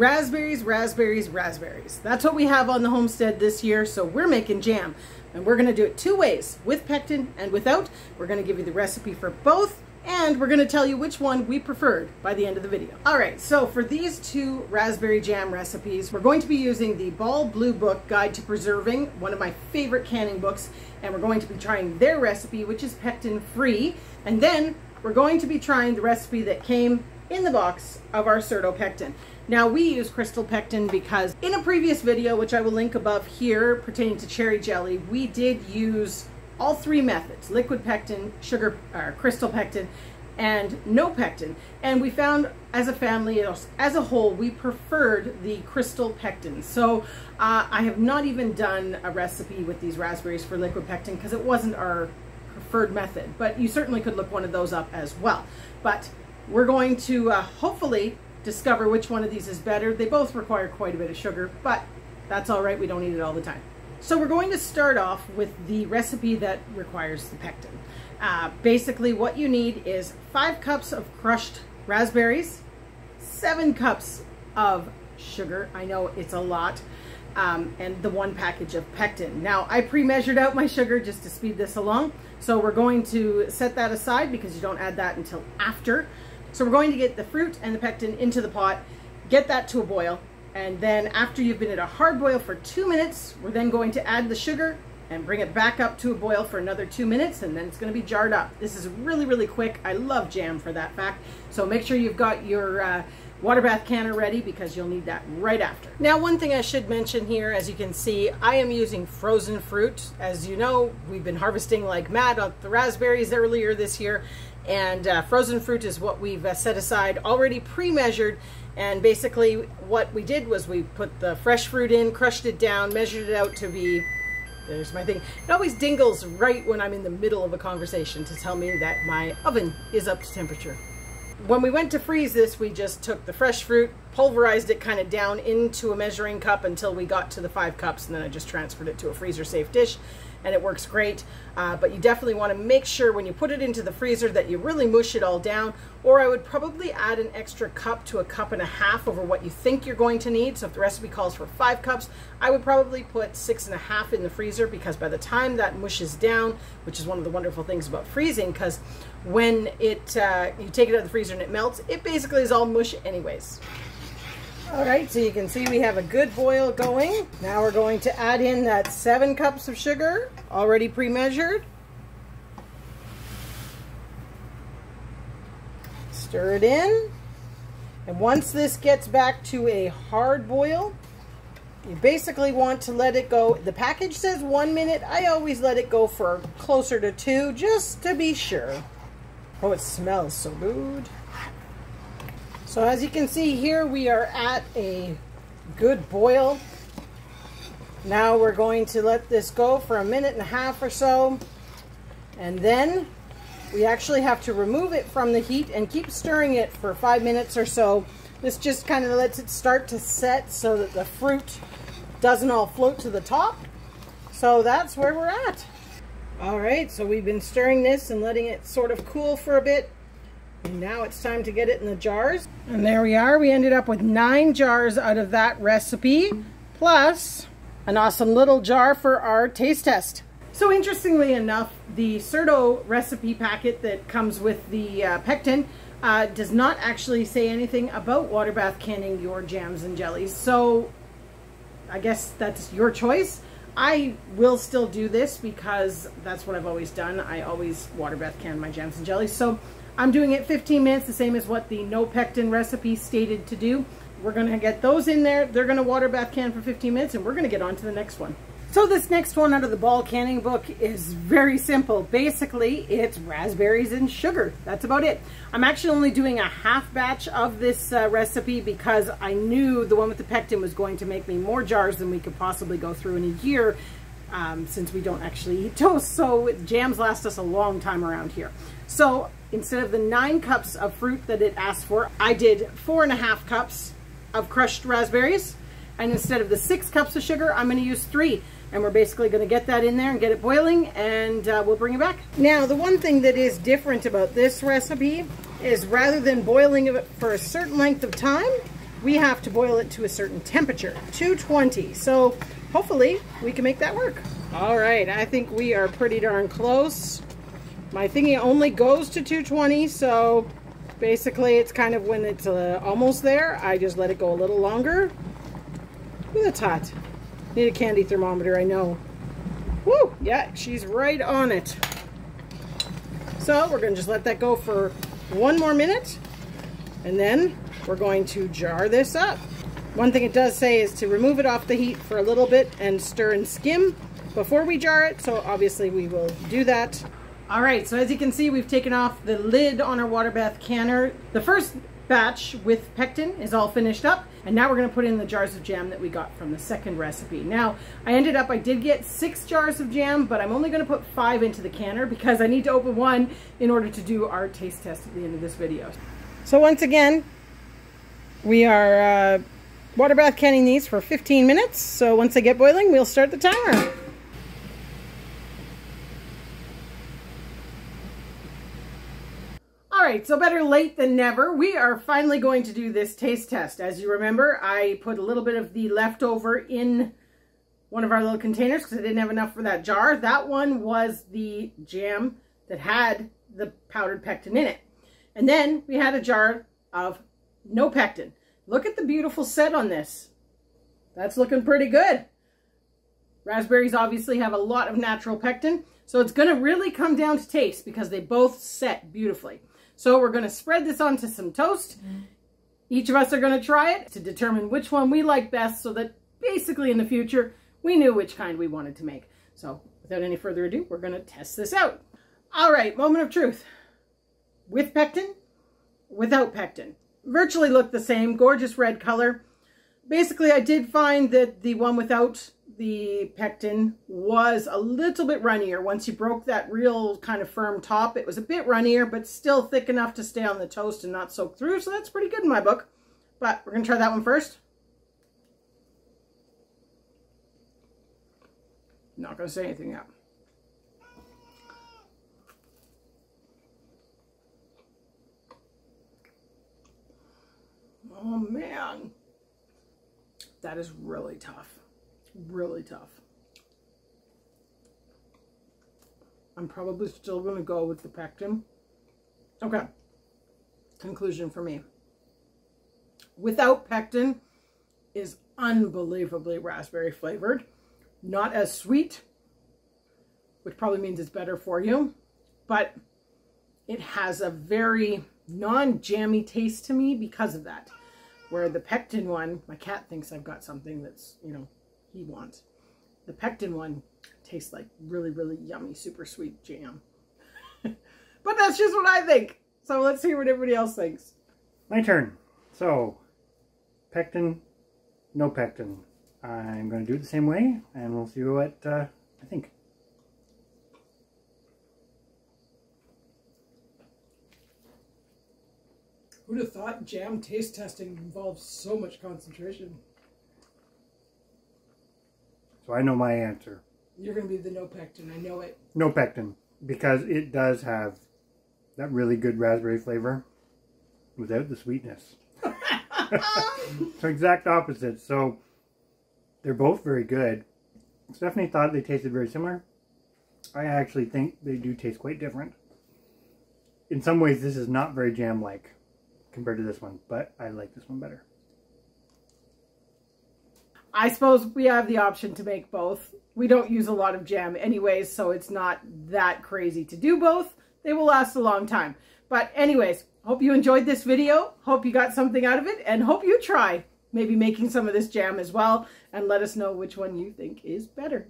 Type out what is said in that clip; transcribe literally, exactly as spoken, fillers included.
Raspberries, raspberries, raspberries. That's what we have on the homestead this year, so we're making jam. And we're gonna do it two ways, with pectin and without. We're gonna give you the recipe for both, and we're gonna tell you which one we preferred by the end of the video. All right, so for these two raspberry jam recipes, we're going to be using the Ball Blue Book Guide to Preserving, one of my favorite canning books, and we're going to be trying their recipe, which is pectin-free, and then we're going to be trying the recipe that came in the box of our Certo pectin. Now we use crystal pectin because in a previous video, which I will link above here, pertaining to cherry jelly, we did use all three methods, liquid pectin, sugar, or crystal pectin, and no pectin. And we found as a family, as a whole, we preferred the crystal pectin. So uh, I have not even done a recipe with these raspberries for liquid pectin because it wasn't our preferred method, but you certainly could look one of those up as well. But we're going to uh, hopefully discover which one of these is better. They both require quite a bit of sugar, but that's all right, we don't eat it all the time. So we're going to start off with the recipe that requires the pectin. Uh, basically what you need is five cups of crushed raspberries, seven cups of sugar, I know it's a lot, um, and the one package of pectin. Now I pre-measured out my sugar just to speed this along, so we're going to set that aside because you don't add that until after. So we're going to get the fruit and the pectin into the pot, get that to a boil, and then after you've been at a hard boil for two minutes, we're then going to add the sugar and bring it back up to a boil for another two minutes, and then it's going to be jarred up. This is really, really quick. I love jam for that fact. So make sure you've got your uh, water bath canner ready because you'll need that right after. Now, one thing I should mention here, as you can see, I am using frozen fruit. As you know, we've been harvesting like mad on the raspberries earlier this year, and uh, frozen fruit is what we've uh, set aside, already pre-measured. And basically what we did was we put the fresh fruit in, crushed it down, measured it out to be, there's my thing. It always dingles right when I'm in the middle of a conversation to tell me that my oven is up to temperature. When we went to freeze this, we just took the fresh fruit, pulverized it kind of down into a measuring cup until we got to the five cups, and then I just transferred it to a freezer safe dish, and it works great. Uh, but you definitely want to make sure when you put it into the freezer that you really mush it all down, or I would probably add an extra cup to a cup and a half over what you think you're going to need. So if the recipe calls for five cups, I would probably put six and a half in the freezer, because by the time that mushes down, which is one of the wonderful things about freezing, because when it uh, you take it out of the freezer and it melts, it basically is all mush anyways. All right, so you can see we have a good boil going. Now we're going to add in that seven cups of sugar, already pre-measured. Stir it in. And once this gets back to a hard boil, you basically want to let it go. The package says one minute. I always let it go for closer to two, just to be sure. Oh, it smells so good. So as you can see here, we are at a good boil. Now we're going to let this go for a minute and a half or so. And then we actually have to remove it from the heat and keep stirring it for five minutes or so. This just kind of lets it start to set so that the fruit doesn't all float to the top. So that's where we're at. All right, so we've been stirring this and letting it sort of cool for a bit. And now it's time to get it in the jars. And there we are. We ended up with nine jars out of that recipe, plus an awesome little jar for our taste test. So interestingly enough, the Certo recipe packet that comes with the uh, pectin uh, does not actually say anything about water bath canning your jams and jellies. So I guess that's your choice. I will still do this because that's what I've always done. I always water bath can my jams and jellies. So I'm doing it fifteen minutes, the same as what the no pectin recipe stated to do. We're gonna get those in there. They're gonna water bath can for fifteen minutes, and we're gonna get on to the next one. So this next one out of the Ball canning book is very simple. Basically, it's raspberries and sugar. That's about it. I'm actually only doing a half batch of this uh, recipe because I knew the one with the pectin was going to make me more jars than we could possibly go through in a year. Um, since we don't actually eat toast, so jams last us a long time around here. So instead of the nine cups of fruit that it asked for, I did four and a half cups of crushed raspberries, and instead of the six cups of sugar, I'm going to use three, and we're basically going to get that in there and get it boiling, and uh, we'll bring it back. Now, the one thing that is different about this recipe is rather than boiling it for a certain length of time, we have to boil it to a certain temperature, two twenty. So hopefully we can make that work. All right, I think we are pretty darn close. My thingy only goes to two twenty, so basically it's kind of when it's uh, almost there, I just let it go a little longer. Ooh, that's hot. Need a candy thermometer, I know. Woo, yeah, she's right on it. So we're gonna just let that go for one more minute, and then we're going to jar this up. One thing it does say is to remove it off the heat for a little bit and stir and skim before we jar it, so obviously we will do that. All right, so as you can see, we've taken off the lid on our water bath canner. The first batch with pectin is all finished up, and now we're gonna put in the jars of jam that we got from the second recipe. Now, I ended up, I did get six jars of jam, but I'm only gonna put five into the canner because I need to open one in order to do our taste test at the end of this video. So once again, we are uh, water bath canning these for fifteen minutes. So once they get boiling, we'll start the timer. All right, so better late than never. We are finally going to do this taste test. As you remember, I put a little bit of the leftover in one of our little containers because I didn't have enough for that jar. That one was the jam that had the powdered pectin in it. And then we had a jar of no pectin. Look at the beautiful set on this. That's looking pretty good. Raspberries obviously have a lot of natural pectin, so it's gonna really come down to taste because they both set beautifully. So we're gonna spread this onto some toast. Each of us are gonna try it to determine which one we like best so that basically in the future, we knew which kind we wanted to make. So without any further ado, we're gonna test this out. All right, moment of truth. With pectin, without pectin. Virtually look the same, gorgeous red color. Basically, I did find that the one without the pectin was a little bit runnier. Once you broke that real kind of firm top, it was a bit runnier, but still thick enough to stay on the toast and not soak through. So that's pretty good in my book, but we're gonna try that one first. Not gonna say anything yet. Oh man, that is really tough. Really tough. I'm probably still going to go with the pectin. Okay. Conclusion for me. Without pectin is unbelievably raspberry flavored. Not as sweet, which probably means it's better for you, but it has a very non-jammy taste to me because of that. Where the pectin one, my cat thinks I've got something that's, you know, he wants. The pectin one tastes like really, really yummy, super sweet jam. But that's just what I think. So let's hear what everybody else thinks. My turn. So, pectin, no pectin. I'm going to do it the same way, and we'll see what uh, I think. Who'd have thought jam taste testing involves so much concentration? So I know my answer. You're going to be the no pectin. I know it. No pectin. Because it does have that really good raspberry flavor without the sweetness. So exact opposite. So they're both very good. Stephanie thought they tasted very similar. I actually think they do taste quite different. In some ways, this is not very jam-like compared to this one. But I like this one better. I suppose we have the option to make both. We don't use a lot of jam anyways, so it's not that crazy to do both. They will last a long time. But anyways, hope you enjoyed this video. Hope you got something out of it, and hope you try maybe making some of this jam as well, and let us know which one you think is better.